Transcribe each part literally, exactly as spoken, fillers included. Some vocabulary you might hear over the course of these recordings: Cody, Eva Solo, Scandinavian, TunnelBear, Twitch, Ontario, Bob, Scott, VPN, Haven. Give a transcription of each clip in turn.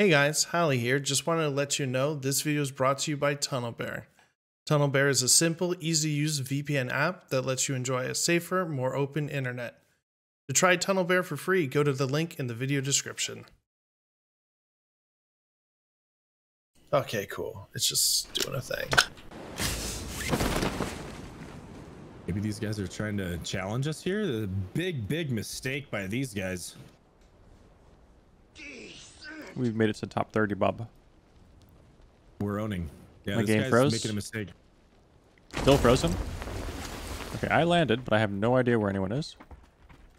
Hey guys, Holly here. Just wanted to let you know this video is brought to you by TunnelBear. TunnelBear is a simple, easy to use V P N app that lets you enjoy a safer, more open internet. To try TunnelBear for free, go to the link in the video description. Okay, cool. It's just doing a thing. Maybe these guys are trying to challenge us here. The big, big mistake by these guys. We've made it to top thirty, Bob. We're owning. Yeah, my this game guy's froze. Making a mistake. Still frozen. Okay, I landed, but I have no idea where anyone is.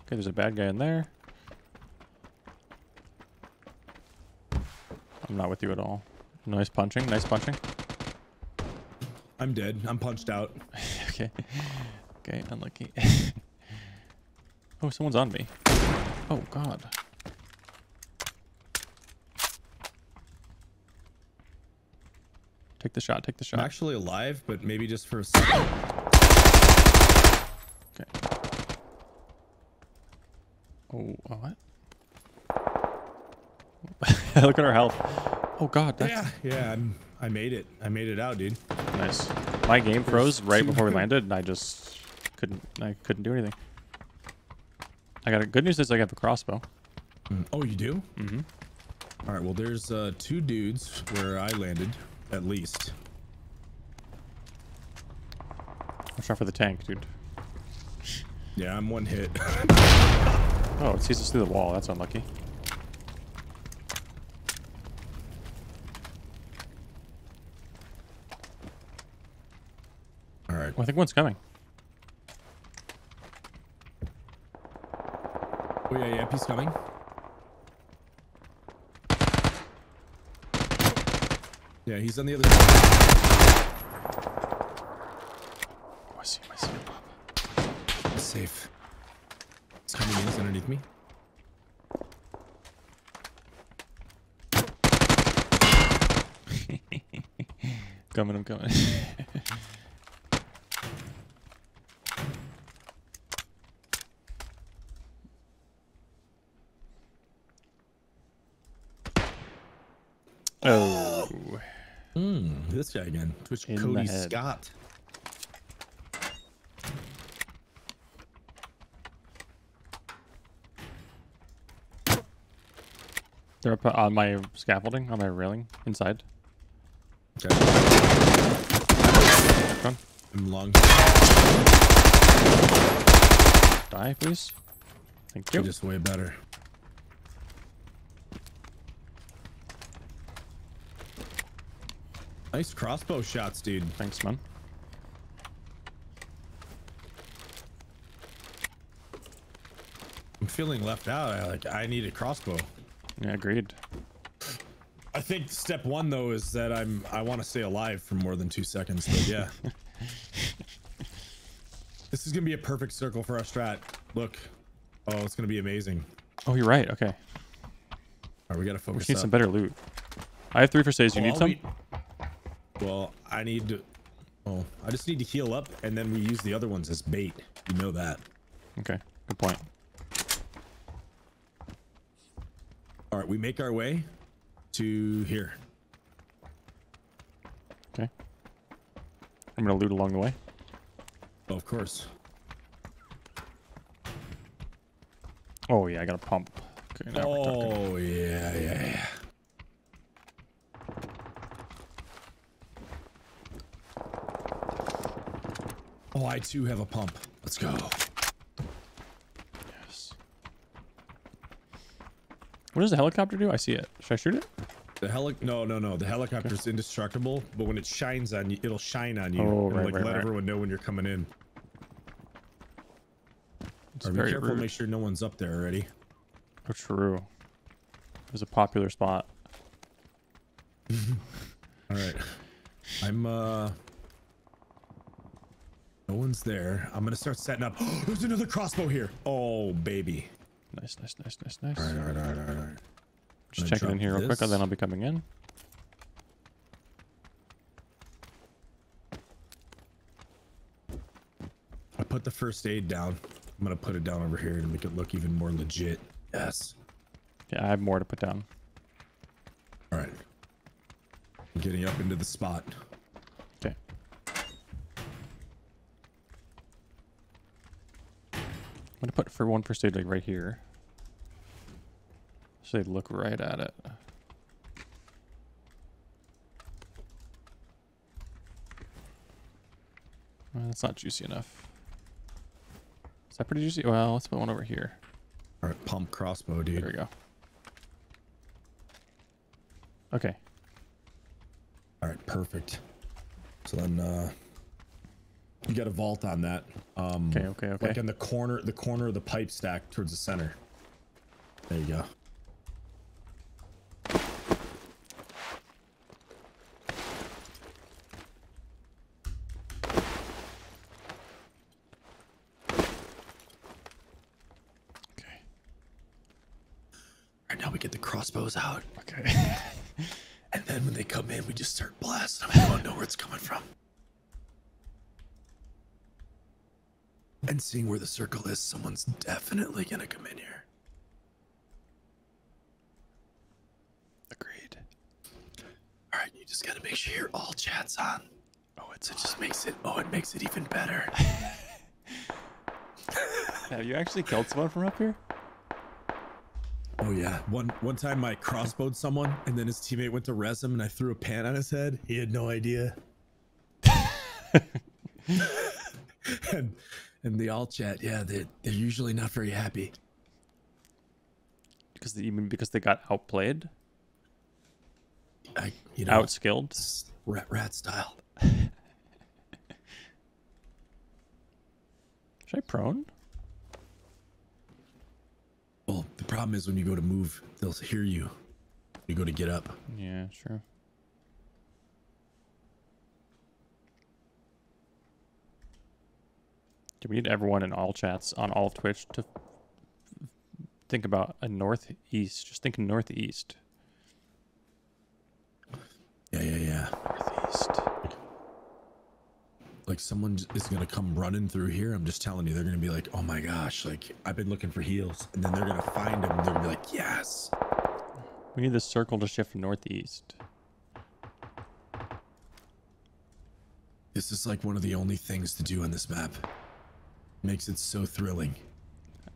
Okay, there's a bad guy in there. I'm not with you at all. Nice punching. Nice punching. I'm dead. I'm punched out. Okay. Okay, unlucky. Oh, someone's on me. Oh, God. Take the shot, take the shot. I'm actually alive, but maybe just for a second. Okay. Oh, what? Look at our health. Oh, God. That's... Yeah, yeah, I'm, I made it. I made it out, dude. Nice. My game froze right before we landed, and I just couldn't I couldn't do anything. I got a, good news is I got the crossbow. Mm. Oh, you do? Mm-hmm. All right, well, there's uh, two dudes where I landed. At least. Watch out for the tank, dude. Yeah, I'm one hit. Oh, it sees us through the wall. That's unlucky. All right. Well, I think one's coming. Oh, yeah, yeah. He's coming. Yeah, he's on the other side. Oh, I see him, I see him, Bob. He's safe. He's coming in, he's underneath me. Coming, I'm coming. Oh. Mm, this guy again. Twitch Cody Scott. They're up on my scaffolding, on my railing, inside. Okay. I'm long. Die, please. Thank you. Just way better. Nice crossbow shots, dude. Thanks, man. I'm feeling left out. I, like, I need a crossbow. Yeah, agreed. I think step one, though, is that I'm I want to stay alive for more than two seconds. But yeah. This is going to be a perfect circle for our strat. Look. Oh, it's going to be amazing. Oh, you're right. Okay. All right, we got to focus. We need up. some better loot. I have three for saves. You oh, need I'll some? Be Well, I need to. Oh, I just need to heal up, and then we use the other ones as bait. You know that. Okay, good point. All right, we make our way to here. Okay. I'm gonna loot along the way. Oh, of course. Oh yeah, I got a pump. Okay, now we're talking. Oh yeah, yeah, yeah. Oh, I too have a pump. Let's go. Yes. What does the helicopter do? I see it. Should I shoot it? The heli- No, no, no. The helicopter's okay. Indestructible, but when it shines on you, it'll shine on you. Oh, and right, like right, let right. everyone know when you're coming in. It's All right, very be careful. Rude. Make sure no one's up there already. Oh, true. It was a popular spot. All right. I'm uh. No one's there. I'm gonna start setting up. There's another crossbow here. Oh baby. Nice, nice, nice, nice, nice. All right, all right, all right, all right. Just checking in here real quick, and then I'll be coming in. I put the first aid down. I'm gonna put it down over here to make it look even more legit. Yes. Yeah, I have more to put down. Getting up into the spot. Okay. I'm gonna put for one first aid like right here. So they look right at it. Well, that's not juicy enough. Is that pretty juicy? Well, let's put one over here. All right, pump crossbow, dude. There we go. Okay. All right, perfect. So then uh, you got a vault on that. Um, okay, okay, okay. Like in the corner, the corner of the pipe stack towards the center. There you go. Crossbows out. Okay. And then when they come in, we just start blasting them. We don't know where it's coming from. And seeing where the circle is, someone's definitely gonna come in here. Agreed. All right, you just gotta make sure your all chat's on. Oh, it's it on. Just makes it. Oh, it makes it even better. Have you actually killed someone from up here? Oh yeah, one one time I crossbowed someone, and then his teammate went to res him, and I threw a pan on his head. He had no idea. and and the all chat, yeah, they they're usually not very happy. Because they, even because they got outplayed, I you know outskilled, rat rat style. Should I prone? Well, the problem is when you go to move, they'll hear you. You go to get up. Yeah, sure. Do we need everyone in all chats on all of Twitch to think about a northeast? Just think northeast. Yeah, yeah, yeah. Northeast. Like someone is gonna come running through here. I'm just telling you, they're gonna be like, "Oh my gosh!" Like I've been looking for heals, and then they're gonna find them. And they're gonna be like, "Yes." We need the circle to shift northeast. This is like one of the only things to do on this map. Makes it so thrilling.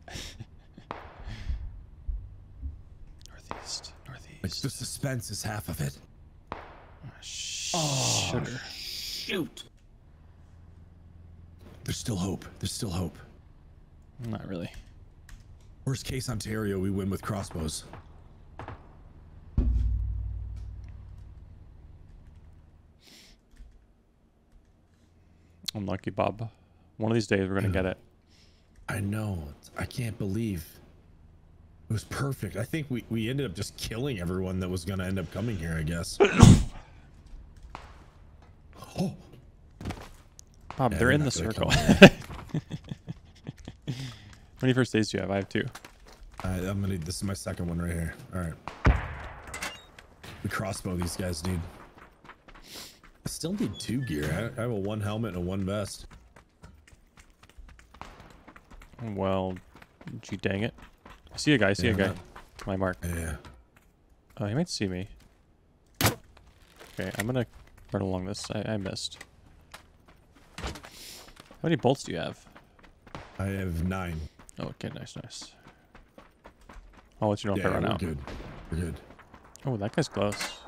Northeast, northeast. Like the suspense is half of it. Oh, oh shoot. There's still hope. There's still hope. Not really. Worst case, Ontario, we win with crossbows. Unlucky, Bob. One of these days, we're going to get it. I know. I can't believe. It was perfect. I think we, we ended up just killing everyone that was going to end up coming here, I guess. Oh. Bob, yeah, they're, they're in the circle. How many first days do you have? I have two. All right, I'm gonna. This is my second one right here. All right. We crossbow these guys, dude. I still need two gear. I, I have a one helmet and a one vest. Well, gee, dang it. I see a guy. I see yeah, a guy. Not... My mark. Yeah. Oh, he might see me. Okay, I'm gonna run along this. I, I missed. How many bolts do you have? I have nine. Oh, okay, nice, nice. I'll let you know yeah, if I run we're out. Good. We're good. Oh, that guy's close.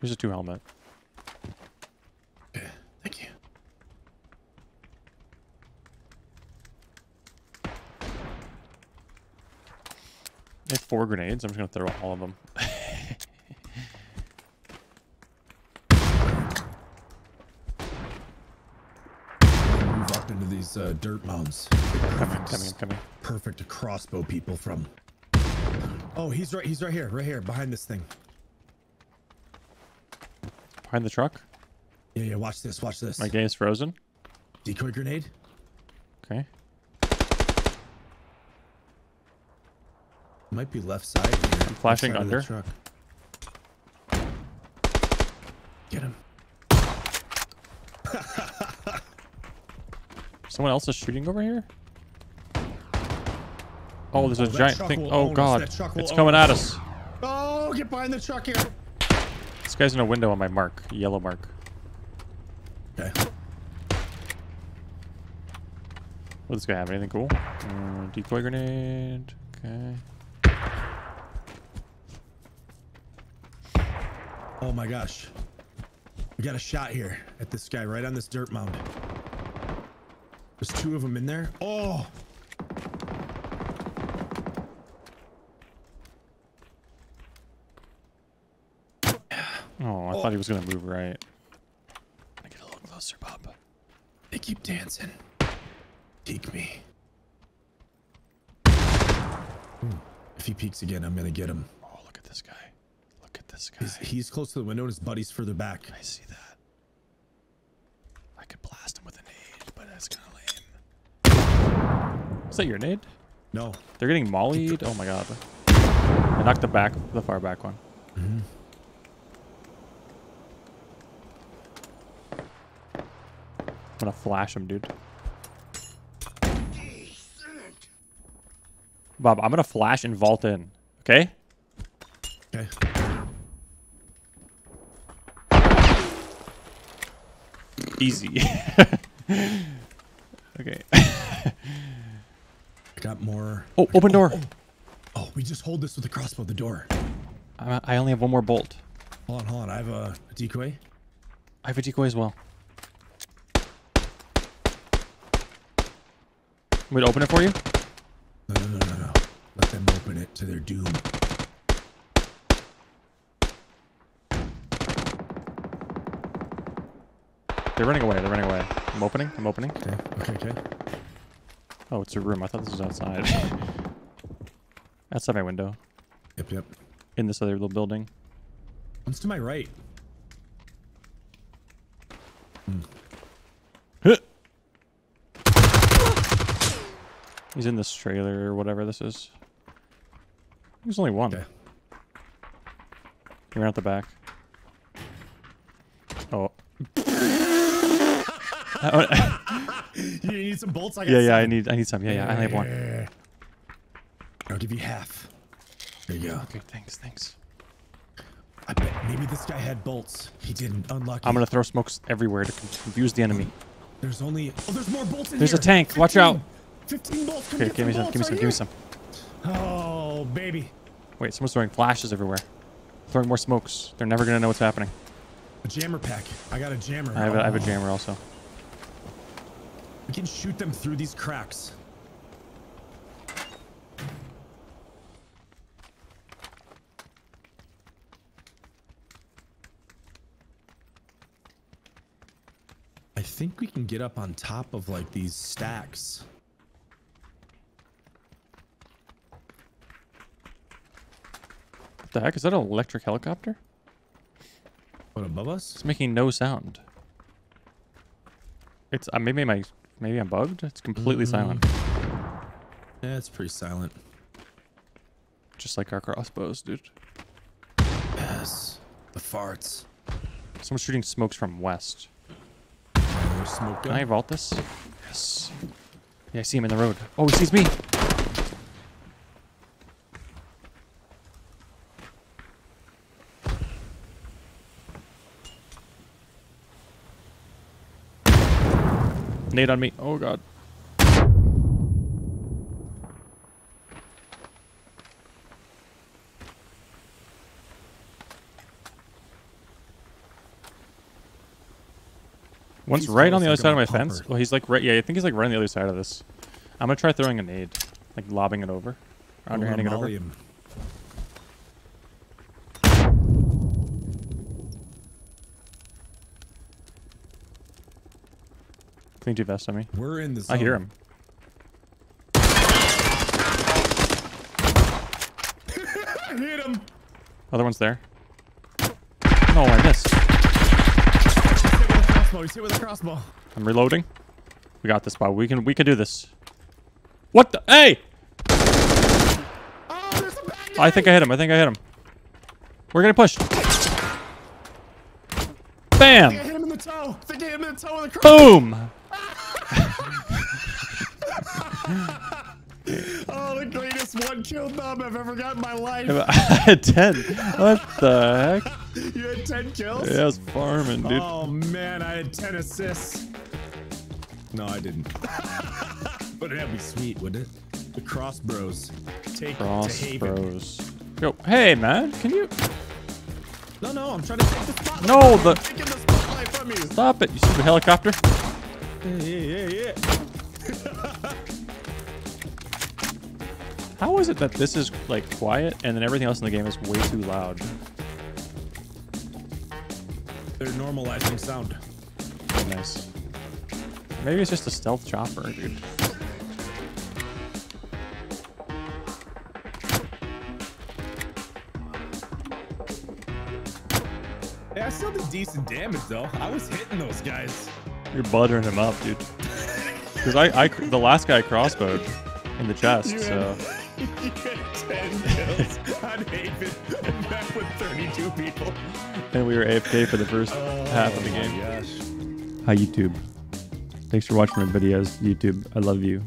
Here's a two helmet. Okay, thank you. I have four grenades. I'm just gonna throw out all of them. These uh, dirt mounds. Coming, coming, coming. Perfect to crossbow people from. Oh, he's right. He's right here. Right here, behind this thing. Behind the truck. Yeah, yeah. Watch this. Watch this. My game is frozen. Decoy grenade. Okay. Might be left side. Here. I'm flashing under. The truck. Get him. Someone else is shooting over here? Oh, there's a oh, giant thing. Oh, God. It's coming at us. Oh, get behind the truck here. This guy's in a window on my mark, yellow mark. Okay. What does this guy have? Anything cool? Uh, decoy grenade. Okay. Oh my gosh. We got a shot here at this guy right on this dirt mound. There's two of them in there. Oh! Oh, I oh. thought he was gonna move right. I'm gonna get a little closer, Bob. They keep dancing. Peek me. Ooh. If he peeks again, I'm gonna get him. Oh, look at this guy. Look at this guy. He's, he's close to the window and his buddy's further back. I see that. I could blast him with an nade, but that's kind of lame. Is that your nade? No. They're getting mollied? Oh my god. I knocked the back, the far back one. Mm-hmm. I'm gonna flash him, dude. Bob, I'm gonna flash and vault in. Okay? Okay. Easy. Okay. I got more. Oh, got, open oh, door. Oh, oh. oh, we just hold this with the crossbow, the door. Uh, I only have one more bolt. Hold on, hold on. I have a, a decoy. I have a decoy as well. I'm gonna open it for you. No, no, no, no, no. Let them open it to their doom. They're running away. They're running away. I'm opening. I'm opening. Okay, okay, okay. Oh, it's a room. I thought this was outside. Outside my window. Yep, yep. In this other little building. One's to my right. Mm. Huh. He's in this trailer or whatever this is. There's only one. Okay. He ran out the back. Oh. You need some bolts? I got yeah, some. yeah. I need, I need some. Yeah, yeah. I only have one. I'll give you half. There you go. Okay, thanks, thanks. I bet maybe this guy had bolts. He didn't. Unlucky. I'm gonna throw smokes everywhere to confuse the enemy. There's only. Oh, there's more bolts in there's here. There's a tank. Watch out. fifteen bolts. Come okay, give me some, give me some, give me some. Oh, baby. Wait, someone's throwing flashes everywhere. Throwing more smokes. They're never going to know what's happening. A jammer pack. I got a jammer. I have, oh. a, I have a jammer also. We can shoot them through these cracks. I think we can get up on top of like these stacks. The heck is that? An electric helicopter? What, above us? It's making no sound. It's uh, maybe my maybe I'm bugged. It's completely mm-hmm. silent. Yeah, it's pretty silent. Just like our crossbows, dude. Yes, the farts. Someone's shooting smokes from west. Smoke Can I vault this? Yes. Yeah, I see him in the road. Oh, he sees me. Nade on me. Oh, God. One's he's right on the other side of my pumper. fence. Well, he's like right. Yeah, I think he's like right on the other side of this. I'm going to try throwing a nade. Like lobbing it over. Or underhanding it over. Him. Clean two vests on me. We're in the zone. I hear him. I hit him. Other one's there. No, I missed. He's hit with a crossbow. I'm reloading. We got this, Bob. We can we can do this. What the? Hey! Oh, there's a bad guy. I think I hit him. I think I hit him. We're gonna push. Bam! I hit him in the toe. I hit him in the toe with a crossbow. Boom! Oh, the greatest one kill knob I've ever got in my life. I had ten. What the heck? You had ten kills? Yeah, I was farming, dude. Oh man, I had ten assists. No, I didn't. But that'd be sweet, wouldn't it? The Cross Bros. Take Cross to Haven. Bros. Yo, hey man, can you? No, no, I'm trying to take the spotlight. No, the. I'm taking the spotlight from you. Stop it! You stupid helicopter. Yeah, yeah, yeah. yeah. How is it that this is like quiet and then everything else in the game is way too loud? They're normalizing sound. Oh, nice. Maybe it's just a stealth chopper, dude. Yeah, I still did decent damage though. I was hitting those guys. You're buttering him up, dude. Because I, I, the last guy crossbowed in the chest, you so. Had, you had ten kills on Haven, and back with thirty-two people. And we were A F K for the first oh, half of the game. Gosh. Hi, YouTube. Thanks for watching my videos, YouTube. I love you.